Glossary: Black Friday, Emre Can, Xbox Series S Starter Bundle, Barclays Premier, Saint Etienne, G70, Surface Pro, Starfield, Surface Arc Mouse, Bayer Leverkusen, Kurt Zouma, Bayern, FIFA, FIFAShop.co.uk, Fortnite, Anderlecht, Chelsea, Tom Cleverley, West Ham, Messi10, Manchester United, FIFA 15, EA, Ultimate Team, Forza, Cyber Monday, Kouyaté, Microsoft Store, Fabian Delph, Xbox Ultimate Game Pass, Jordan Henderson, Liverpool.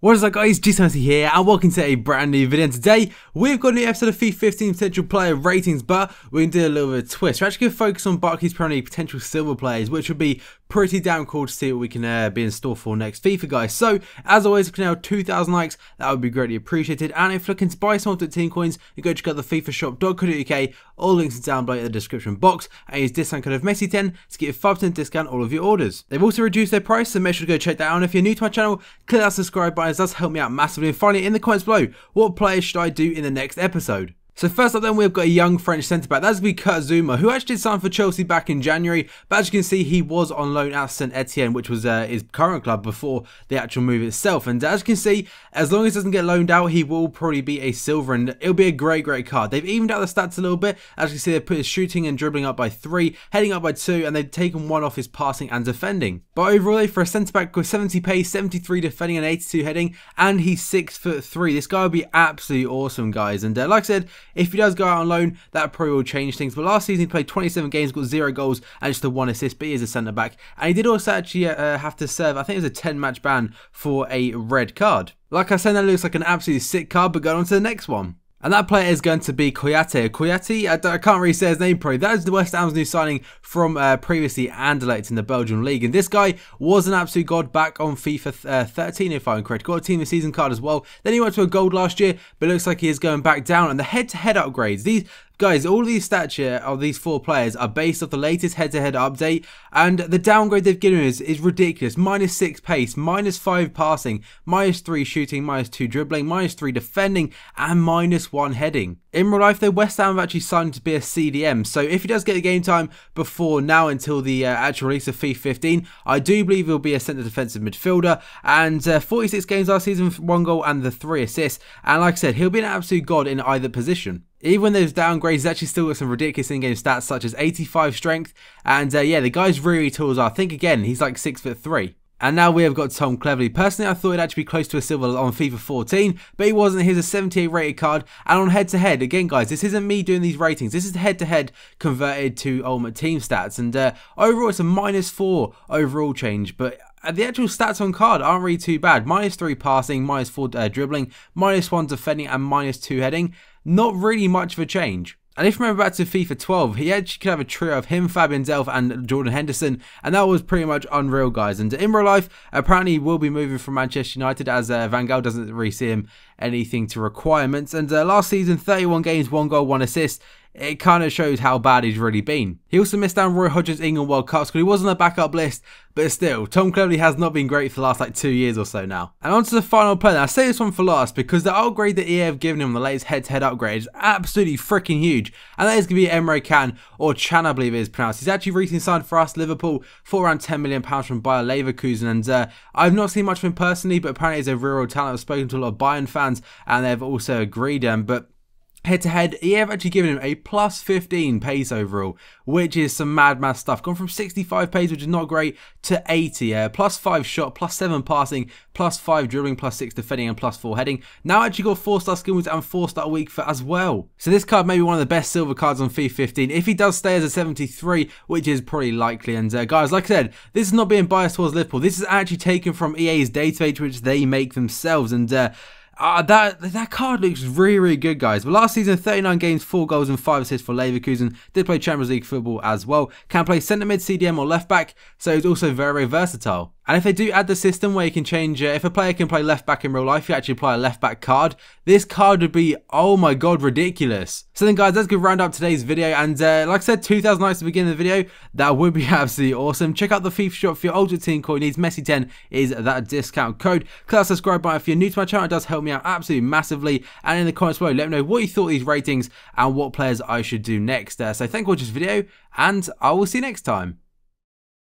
What is up guys, G70 here and welcome to a brand new video, and today we've got a new episode of FIFA 15 potential player ratings, but we're going to do a little bit of a twist. We're actually going to focus on Barclays Premier potential silver players, which would be pretty damn cool to see what we can be in store for next FIFA guys. So as always, if you can have 2,000 likes, that would be greatly appreciated, and if you're looking to buy some of the team coins, you go check out the FIFAShop.co.uk, all links are down below in the description box, and use discount code of Messi10 to get a 5% discount on all of your orders. They've also reduced their price, so make sure to go check that out, and if you're new to my channel, click that subscribe button. It does help me out massively. And finally, in the comments below, what players should I do in the next episode? So first up then, we've got a young French centre-back, that's going to be Kurt Zouma, who actually signed for Chelsea back in January, but as you can see, he was on loan at Saint Etienne, which was his current club before the actual move itself, and as you can see, as long as he doesn't get loaned out, he will probably be a silver, and it'll be a great card. They've evened out the stats a little bit. As you can see, they've put his shooting and dribbling up by 3, heading up by 2, and they've taken one off his passing and defending. But overall, for a centre-back with 70 pace, 73 defending and 82 heading, and he's 6'3", this guy will be absolutely awesome guys, and like I said, if he does go out on loan, that probably will change things. But last season, he played 27 games, got 0 goals, and just the 1 assist. But he is a centre back, and he did also actually have to serve, I think it was a 10-match ban for a red card. Like I said, that looks like an absolutely sick card. But going on to the next one. And that player is going to be Kouyaté. Kouyaté, I can't really say his name probably. That is the West Ham's new signing from previously Anderlecht in the Belgian League. And this guy was an absolute god back on FIFA 13 if I'm correct. Got a team of season card as well. Then he went to a gold last year, but it looks like he is going back down. And the head-to-head upgrades, these guys, all these stats here of these 4 players are based off the latest head-to-head update, and the downgrade they've given is ridiculous. -6 pace, -5 passing, -3 shooting, -2 dribbling, -3 defending, and -1 heading. In real life, though, West Ham have actually signed to be a CDM, so if he does get the game time before now until the actual release of FIFA 15, I do believe he'll be a centre defensive midfielder, and 46 games last season, 1 goal and the 3 assists, and like I said, he'll be an absolute god in either position. Even when those downgrades, he's actually still got some ridiculous in-game stats such as 85 strength, and yeah, the guy's really tall as well. I think again he's like 6'3". And now we have got Tom Cleverley. Personally, I thought he'd actually be close to a silver on FIFA 14, but he wasn't. Here's a 78 rated card, and on head-to-head, again guys, this isn't me doing these ratings, this is head-to-head converted to Ultimate Team stats, and overall it's a -4 overall change, but the actual stats on card aren't really too bad. -3 passing, -4 dribbling, -1 defending, and -2 heading. Not really much of a change. And if you remember back to FIFA 12, he actually could have a trio of him, Fabian Delph, and Jordan Henderson, and that was pretty much unreal, guys. And in real life, apparently he will be moving from Manchester United, as Van Gaal doesn't really see him anything to requirements. And last season, 31 games, 1 goal, 1 assist. It kind of shows how bad he's really been. He also missed out on Roy Hodgson's England World Cup squad. He was on the backup list, but still, Tom Cleverley has not been great for the last like 2 years or so now. And on to the final player. Now, I say this one for last because the upgrade that EA have given him, the latest head-to-head upgrade, is absolutely freaking huge. And that is going to be Emre Can, or Chan, I believe it is pronounced. He's actually recently signed for us, Liverpool, for around £10 million from Bayer Leverkusen. And I've not seen much of him personally, but apparently he's a real talent. I've spoken to a lot of Bayern fans, and they've also agreed. But head-to-head, EA have actually given him a +15 pace overall, which is some mad stuff. Gone from 65 pace, which is not great, to 80. +5 shot, +7 passing, +5 dribbling, +6 defending, and +4 heading. Now actually got 4-star skill moves and 4-star weak foot as well. So this card may be one of the best silver cards on FIFA 15 if he does stay as a 73, which is pretty likely. And guys, like I said, this is not being biased towards Liverpool. This is actually taken from EA's database, which they make themselves. And that card looks really good, guys. But last season, 39 games, 4 goals and 5 assists for Leverkusen. Did play Champions League football as well. Can play centre mid, CDM or left back, so he's also very versatile. And if they do add the system where you can change, if a player can play left back in real life, you actually apply a left back card. This card would be, oh my god, ridiculous. So then guys, that's going to round up today's video. And like I said, 2,000 likes to begin the video. That would be absolutely awesome. Check out the FIFA shop for your Ultimate Team coin needs. Messi10 is that discount code. Click that subscribe button if you're new to my channel. It does help me out absolutely massively. And in the comments below, let me know what you thought of these ratings and what players I should do next. So thank you for watching this video, and I will see you next time.